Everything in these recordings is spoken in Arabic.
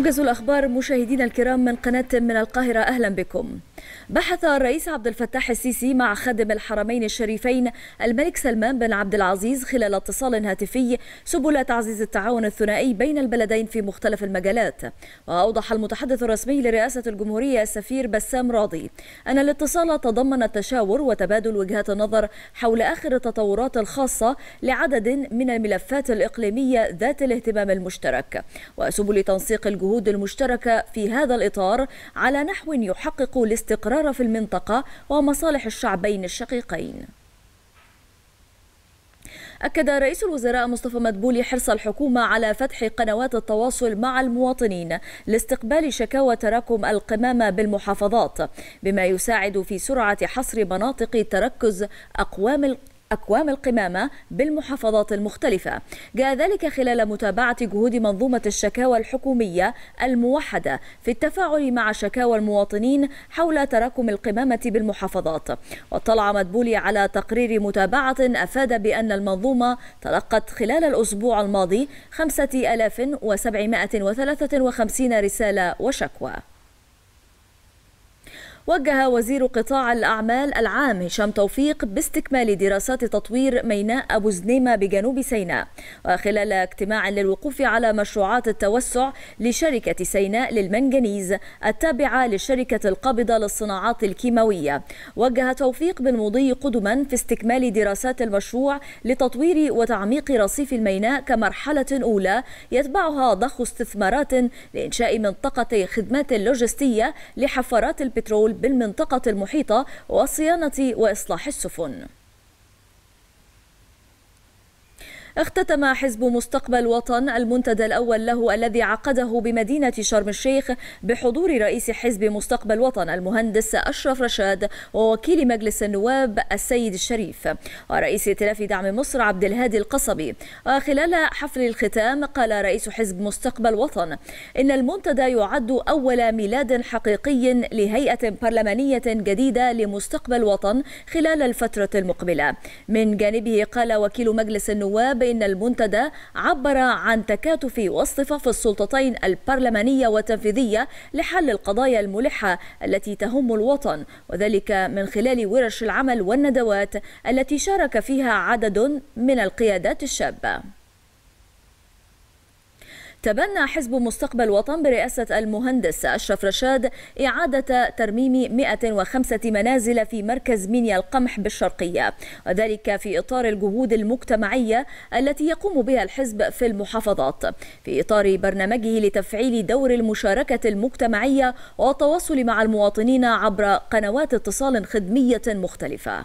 موجز الأخبار مشاهدينا الكرام من قناة من القاهرة، أهلا بكم. بحث الرئيس عبد الفتاح السيسي مع خادم الحرمين الشريفين الملك سلمان بن عبد العزيز خلال اتصال هاتفي سبل تعزيز التعاون الثنائي بين البلدين في مختلف المجالات. وأوضح المتحدث الرسمي لرئاسة الجمهورية السفير بسام راضي أن الاتصال تضمن التشاور وتبادل وجهات النظر حول آخر التطورات الخاصة لعدد من الملفات الإقليمية ذات الاهتمام المشترك وسبل تنسيق الجهود المشتركة في هذا الإطار على نحو يحقق الاستقرار في المنطقة ومصالح الشعبين الشقيقين. أكد رئيس الوزراء مصطفى مدبولي حرص الحكومة على فتح قنوات التواصل مع المواطنين لاستقبال شكاوى تراكم القمامة بالمحافظات، بما يساعد في سرعة حصر مناطق تركز أقوام القمامة بالمحافظات المختلفة. جاء ذلك خلال متابعة جهود منظومة الشكاوى الحكومية الموحدة في التفاعل مع شكاوى المواطنين حول تراكم القمامة بالمحافظات. واطلع مدبولي على تقرير متابعة أفاد بأن المنظومة تلقت خلال الأسبوع الماضي 5753 رسالة وشكوى. وجه وزير قطاع الأعمال العام هشام توفيق باستكمال دراسات تطوير ميناء أبو زنيمة بجنوب سيناء، وخلال اجتماع للوقوف على مشروعات التوسع لشركة سيناء للمنجنيز التابعة للشركة القابضة للصناعات الكيماوية. وجه توفيق بالمضي قدما في استكمال دراسات المشروع لتطوير وتعميق رصيف الميناء كمرحلة أولى يتبعها ضخ استثمارات لإنشاء منطقة خدمات لوجستية لحفارات البترول بالمنطقة المحيطة وصيانة وإصلاح السفن. اختتم حزب مستقبل وطن المنتدى الأول له الذي عقده بمدينة شرم الشيخ بحضور رئيس حزب مستقبل وطن المهندس أشرف رشاد ووكيل مجلس النواب السيد الشريف ورئيس ائتلاف دعم مصر عبد الهادي القصبي. وخلال حفل الختام قال رئيس حزب مستقبل وطن إن المنتدى يعد أول ميلاد حقيقي لهيئة برلمانية جديدة لمستقبل وطن خلال الفترة المقبلة. من جانبه قال وكيل مجلس النواب بأن المنتدى عبر عن تكاتف واصطفاف السلطتين البرلمانية والتنفيذية لحل القضايا الملحة التي تهم الوطن، وذلك من خلال ورش العمل والندوات التي شارك فيها عدد من القيادات الشابة. تبنى حزب مستقبل وطن برئاسة المهندس أشرف رشاد إعادة ترميم 105 منازل في مركز مينيا القمح بالشرقية، وذلك في إطار الجهود المجتمعية التي يقوم بها الحزب في المحافظات في إطار برنامجه لتفعيل دور المشاركة المجتمعية والتواصل مع المواطنين عبر قنوات اتصال خدمية مختلفة.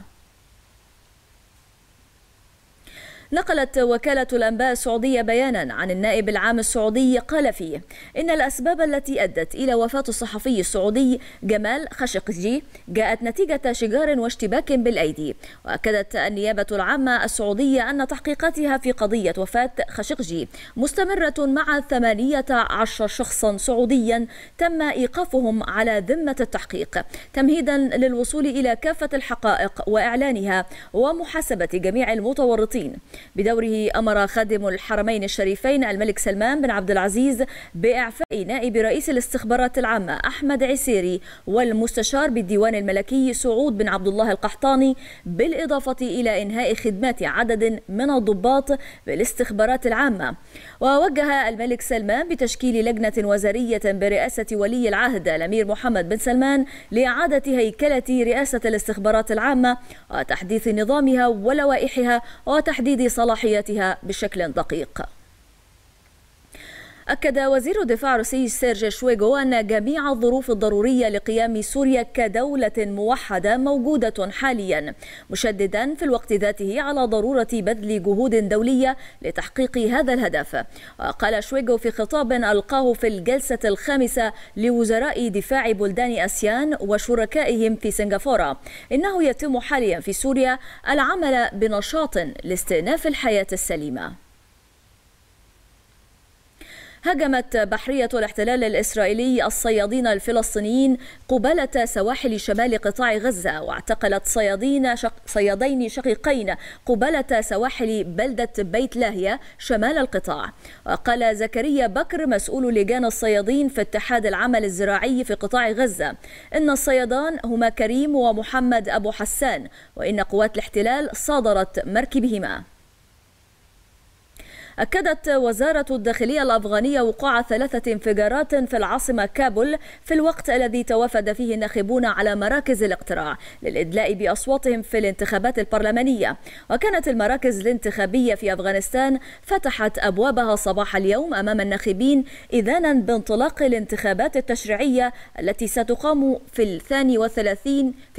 نقلت وكالة الأنباء السعودية بيانا عن النائب العام السعودي قال فيه إن الأسباب التي أدت إلى وفاة الصحفي السعودي جمال خاشقجي جاءت نتيجة شجار واشتباك بالأيدي. وأكدت النيابة العامة السعودية أن تحقيقاتها في قضية وفاة خاشقجي مستمرة مع 18 شخصا سعوديا تم إيقافهم على ذمة التحقيق تمهيدا للوصول إلى كافة الحقائق وإعلانها ومحاسبة جميع المتورطين. بدوره أمر خادم الحرمين الشريفين الملك سلمان بن عبد العزيز بإعفاء نائب رئيس الاستخبارات العامة أحمد عسيري والمستشار بالديوان الملكي سعود بن عبد الله القحطاني، بالإضافة إلى إنهاء خدمات عدد من الضباط بالاستخبارات العامة. ووجه الملك سلمان بتشكيل لجنة وزارية برئاسة ولي العهد الأمير محمد بن سلمان لإعادة هيكلة رئاسة الاستخبارات العامة وتحديث نظامها ولوائحها وتحديد صلاحياتها بشكل دقيق. أكد وزير الدفاع الروسي سيرجي شويجو أن جميع الظروف الضرورية لقيام سوريا كدولة موحدة موجودة حاليا، مشددا في الوقت ذاته على ضرورة بذل جهود دولية لتحقيق هذا الهدف. وقال شويجو في خطاب ألقاه في الجلسة الخامسة لوزراء دفاع بلدان آسيان وشركائهم في سنغافورة إنه يتم حاليا في سوريا العمل بنشاط لاستئناف الحياة السليمة. هاجمت بحرية الاحتلال الإسرائيلي الصيادين الفلسطينيين قبالة سواحل شمال قطاع غزة، واعتقلت صيادين شقيقين قبالة سواحل بلدة بيت لاهيا شمال القطاع. وقال زكريا بكر مسؤول لجان الصيادين في اتحاد العمل الزراعي في قطاع غزة إن الصيادان هما كريم ومحمد أبو حسان، وإن قوات الاحتلال صادرت مركبهما. أكدت وزارة الداخلية الأفغانية وقوع 3 انفجارات في العاصمة كابول في الوقت الذي توافد فيه الناخبون على مراكز الاقتراع للإدلاء بأصواتهم في الانتخابات البرلمانية. وكانت المراكز الانتخابية في أفغانستان فتحت أبوابها صباح اليوم أمام الناخبين إذانا بانطلاق الانتخابات التشريعية التي ستقام في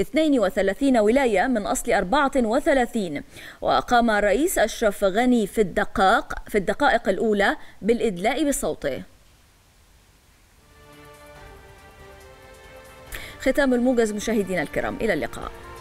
32 ولاية من أصل 34. وقام الرئيس أشرف غاني في الدقائق الأولى بالإدلاء بصوته. ختام الموجز مشاهدينا الكرام، إلى اللقاء.